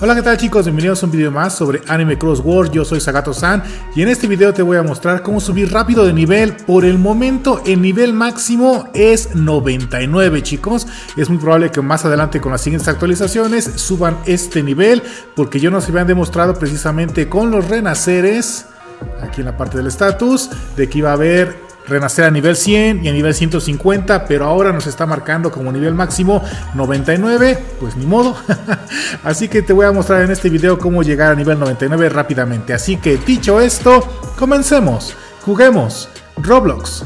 Hola, ¿qué tal chicos? Bienvenidos a un video más sobre anime Cross World. Yo soy Sagato-san y en este video te voy a mostrar cómo subir rápido de nivel. Por el momento el nivel máximo es 99 chicos. Es muy probable que más adelante con las siguientes actualizaciones suban este nivel, porque ya nos habían demostrado precisamente con los renaceres, aquí en la parte del estatus, de que iba a haber renacer a nivel 100 y a nivel 150, pero ahora nos está marcando como nivel máximo 99, pues ni modo. Así que te voy a mostrar en este video cómo llegar a nivel 99 rápidamente. Así que dicho esto, comencemos, juguemos Roblox.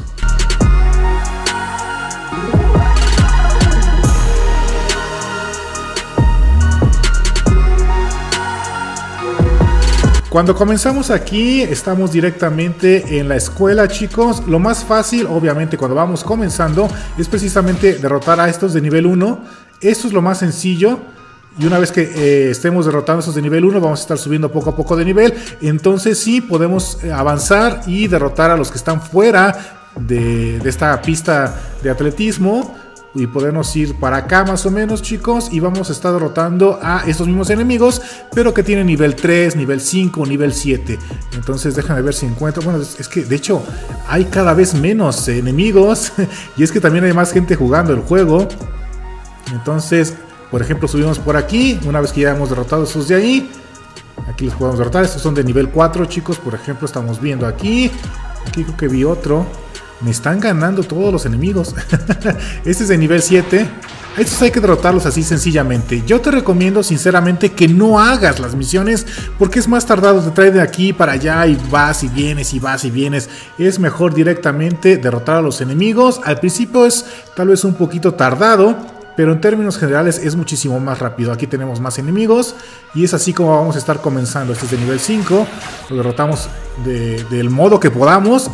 Cuando comenzamos aquí estamos directamente en la escuela chicos. Lo más fácil obviamente cuando vamos comenzando es precisamente derrotar a estos de nivel 1. Esto es lo más sencillo. Y una vez que estemos derrotando esos de nivel 1, vamos a estar subiendo poco a poco de nivel. Entonces sí podemos avanzar y derrotar a los que están fuera de esta pista de atletismo. Y podernos ir para acá más o menos chicos. Y vamos a estar derrotando a estos mismos enemigos, pero que tienen nivel 3, nivel 5, nivel 7. Entonces déjame ver si encuentro. Bueno, es que de hecho hay cada vez menos enemigos. Y es que también hay más gente jugando el juego. Entonces, por ejemplo, subimos por aquí. Una vez que ya hemos derrotado esos de ahí, aquí los podemos derrotar. Estos son de nivel 4 chicos. Por ejemplo, estamos viendo aquí. Aquí creo que vi otro. Me están ganando todos los enemigos. Este es de nivel 7. Estos hay que derrotarlos así sencillamente. Yo te recomiendo sinceramente que no hagas las misiones, porque es más tardado. Te trae de aquí para allá y vas y vienes y vas y vienes. Es mejor directamente derrotar a los enemigos. Al principio es tal vez un poquito tardado, pero en términos generales es muchísimo más rápido. Aquí tenemos más enemigos y es así como vamos a estar comenzando. Este es de nivel 5. Lo derrotamos del modo que podamos.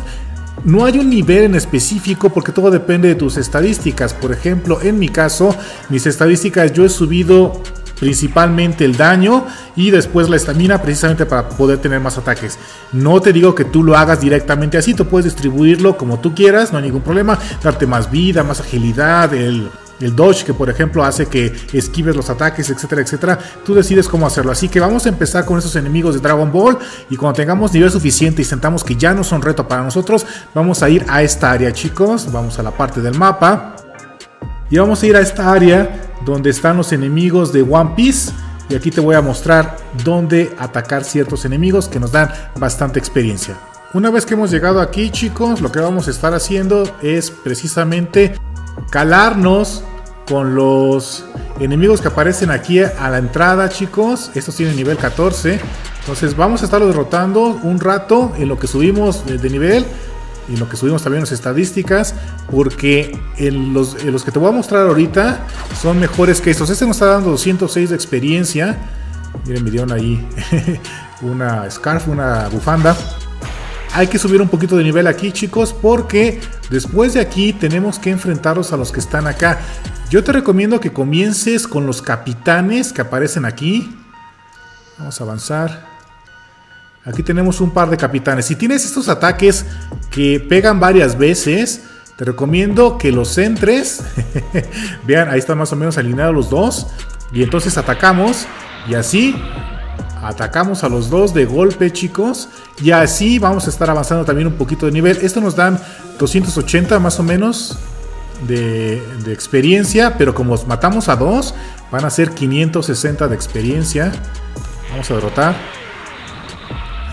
No hay un nivel en específico porque todo depende de tus estadísticas. Por ejemplo, en mi caso, mis estadísticas, yo he subido principalmente el daño y después la estamina, precisamente para poder tener más ataques. No te digo que tú lo hagas directamente así, tú puedes distribuirlo como tú quieras, no hay ningún problema. Darte más vida, más agilidad, el dodge que por ejemplo hace que esquives los ataques, etcétera, etcétera. Tú decides cómo hacerlo. Así que vamos a empezar con esos enemigos de Dragon Ball. Y cuando tengamos nivel suficiente y sentamos que ya no son reto para nosotros, vamos a ir a esta área chicos. Vamos a la parte del mapa y vamos a ir a esta área donde están los enemigos de One Piece. Y aquí te voy a mostrar dónde atacar ciertos enemigos que nos dan bastante experiencia. Una vez que hemos llegado aquí chicos, lo que vamos a estar haciendo es precisamente calarnos con los enemigos que aparecen aquí a la entrada chicos. Estos tienen nivel 14. Entonces vamos a estarlos derrotando un rato en lo que subimos de nivel y en lo que subimos también las estadísticas, porque en los que te voy a mostrar ahorita son mejores que estos. Este nos está dando 206 de experiencia. Miren, me dieron ahí una scarf, una bufanda. Hay que subir un poquito de nivel aquí chicos, porque después de aquí tenemos que enfrentarnos a los que están acá. Yo te recomiendo que comiences con los capitanes que aparecen aquí. Vamos a avanzar. Aquí tenemos un par de capitanes. Si tienes estos ataques que pegan varias veces, te recomiendo que los centres. Vean, ahí están más o menos alineados los dos. Y entonces atacamos y así atacamos a los dos de golpe chicos. Y así vamos a estar avanzando también un poquito de nivel. Esto nos dan 280 más o menos de experiencia, pero como matamos a dos, van a ser 560 de experiencia. Vamos a derrotar.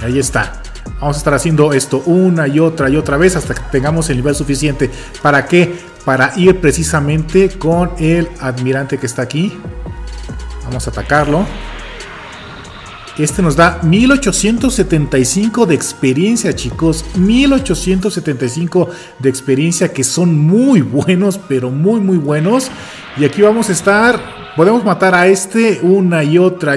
Ahí está. Vamos a estar haciendo esto una y otra vez hasta que tengamos el nivel suficiente. ¿Para qué? Para ir precisamente con el almirante que está aquí. Vamos a atacarlo. Este nos da 1875 de experiencia chicos, 1875 de experiencia, que son muy buenos, pero muy muy buenos. Y aquí vamos a estar, podemos matar a este una y otra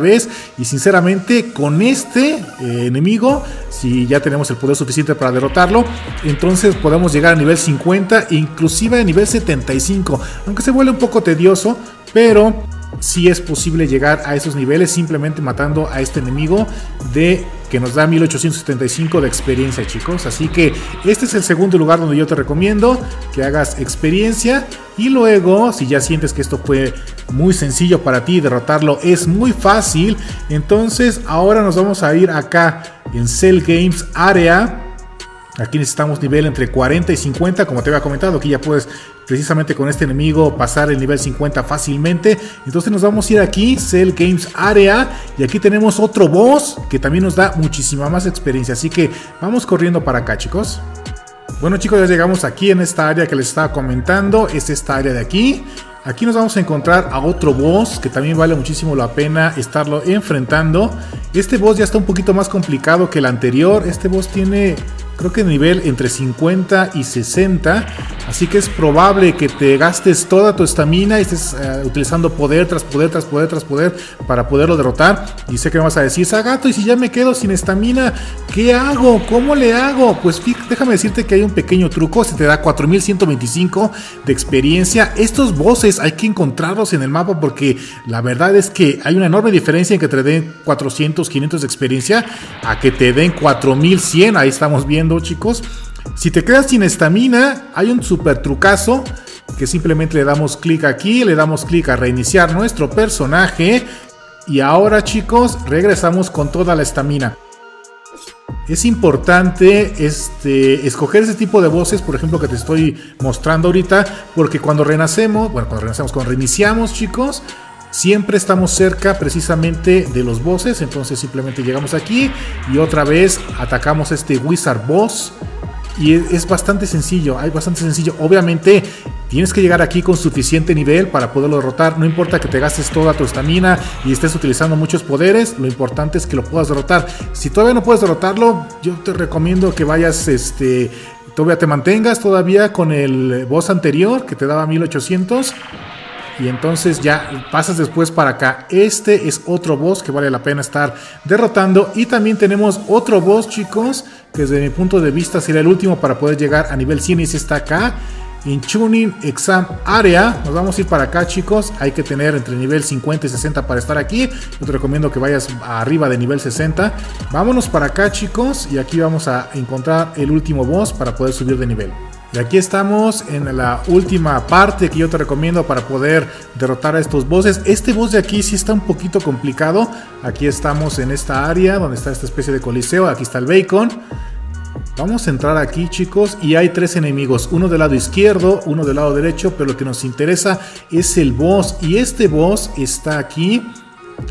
vez. Y sinceramente con este enemigo, si ya tenemos el poder suficiente para derrotarlo, entonces podemos llegar a nivel 50, inclusive a nivel 75, aunque se vuelve un poco tedioso, pero sí es posible llegar a esos niveles simplemente matando a este enemigo de que nos da 1875 de experiencia, chicos. Así que este es el segundo lugar donde yo te recomiendo que hagas experiencia. Y luego, si ya sientes que esto fue muy sencillo para ti, derrotarlo es muy fácil, entonces ahora nos vamos a ir acá en Cell Games Area. Aquí necesitamos nivel entre 40 y 50, como te había comentado. Aquí ya puedes precisamente con este enemigo pasar el nivel 50 fácilmente. Entonces nos vamos a ir aquí, Cell Games Area, y aquí tenemos otro boss que también nos da muchísima más experiencia. Así que vamos corriendo para acá, chicos. Bueno, chicos, ya llegamos aquí en esta área que les estaba comentando. Es esta área de aquí. Aquí nos vamos a encontrar a otro boss que también vale muchísimo la pena estarlo enfrentando. Este boss ya está un poquito más complicado que el anterior. Este boss tiene, creo que nivel entre 50 y 60. Así que es probable que te gastes toda tu estamina y estés utilizando poder tras poder tras poder tras poder para poderlo derrotar. Y sé que me vas a decir, Sagato, ¿y si ya me quedo sin estamina? ¿Qué hago? ¿Cómo le hago? Pues déjame decirte que hay un pequeño truco. Se te da 4125 de experiencia. Estos bosses hay que encontrarlos en el mapa, porque la verdad es que hay una enorme diferencia en que te den 400, 500 de experiencia a que te den 4100. Ahí estamos viendo, chicos. Si te quedas sin estamina, hay un super trucazo que simplemente le damos clic aquí, le damos clic a reiniciar nuestro personaje y ahora, chicos, regresamos con toda la estamina. Es importante escoger ese tipo de voces, por ejemplo, que te estoy mostrando ahorita, porque cuando renacemos, bueno, cuando reiniciamos, chicos, siempre estamos cerca precisamente de los bosses. Entonces simplemente llegamos aquí y otra vez atacamos este Wizard Boss. Y es bastante sencillo, obviamente tienes que llegar aquí con suficiente nivel para poderlo derrotar. No importa que te gastes toda tu estamina y estés utilizando muchos poderes, lo importante es que lo puedas derrotar. Si todavía no puedes derrotarlo, yo te recomiendo que vayas, todavía te mantengas todavía con el boss anterior que te daba 1800. Y entonces ya pasas después para acá. Este es otro boss que vale la pena estar derrotando. Y también tenemos otro boss, chicos, que desde mi punto de vista será el último para poder llegar a nivel 100. Y ese está acá en Chunin Exam Area. Nos vamos a ir para acá, chicos. Hay que tener entre nivel 50 y 60 para estar aquí. Yo te recomiendo que vayas arriba de nivel 60. Vámonos para acá, chicos. Y aquí vamos a encontrar el último boss para poder subir de nivel. Y aquí estamos en la última parte que yo te recomiendo para poder derrotar a estos bosses. Este boss de aquí sí está un poquito complicado. Aquí estamos en esta área donde está esta especie de coliseo. Aquí está el bacon. Vamos a entrar aquí, chicos, y hay tres enemigos. Uno del lado izquierdo, uno del lado derecho, pero lo que nos interesa es el boss. Y este boss está aquí.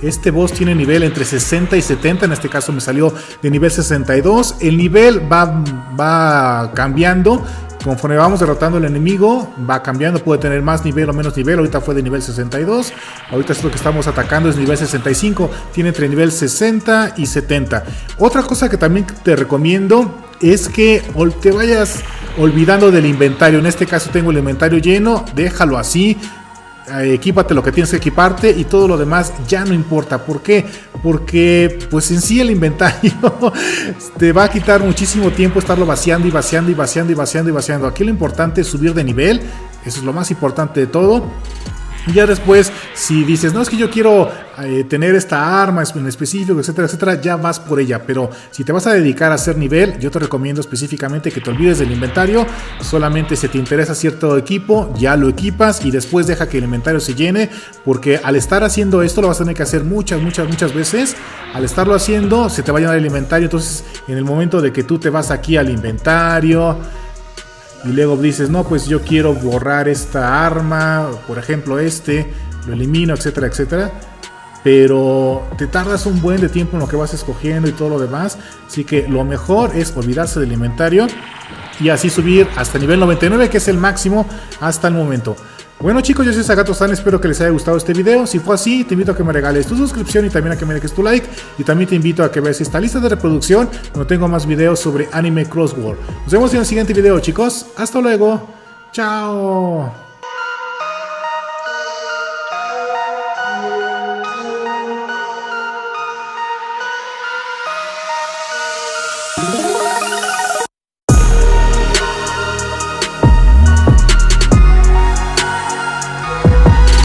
Este boss tiene nivel entre 60 y 70, en este caso me salió de nivel 62. El nivel va cambiando. Conforme vamos derrotando al enemigo, va cambiando, puede tener más nivel o menos nivel. Ahorita fue de nivel 62, ahorita esto que estamos atacando es nivel 65, tiene entre nivel 60 y 70. Otra cosa que también te recomiendo es que te vayas olvidando del inventario. En este caso tengo el inventario lleno, déjalo así. Equípate lo que tienes que equiparte y todo lo demás ya no importa. ¿Por qué? Porque pues en sí el inventario te va a quitar muchísimo tiempo estarlo vaciando y vaciando y vaciando y vaciando y vaciando. Aquí lo importante es subir de nivel, eso es lo más importante de todo. Y ya después, si dices, no, es que yo quiero tener esta arma en específico, etcétera, etcétera, ya vas por ella. Pero si te vas a dedicar a hacer nivel, yo te recomiendo específicamente que te olvides del inventario. Solamente si te interesa cierto equipo, ya lo equipas y después deja que el inventario se llene. Porque al estar haciendo esto, lo vas a tener que hacer muchas veces. Al estarlo haciendo, se te va a llenar el inventario. Entonces, en el momento de que tú te vas aquí al inventario y luego dices, no, pues yo quiero borrar esta arma, por ejemplo lo elimino, etcétera, etcétera. Pero te tardas un buen de tiempo en lo que vas escogiendo y todo lo demás. Así que lo mejor es olvidarse del inventario y así subir hasta nivel 99, que es el máximo hasta el momento. Bueno, chicos, yo soy Sagato-san, espero que les haya gustado este video. Si fue así, te invito a que me regales tu suscripción y también a que me dejes tu like. Y también te invito a que veas esta lista de reproducción donde tengo más videos sobre anime Cross World. Nos vemos en el siguiente video, chicos. Hasta luego. Chao.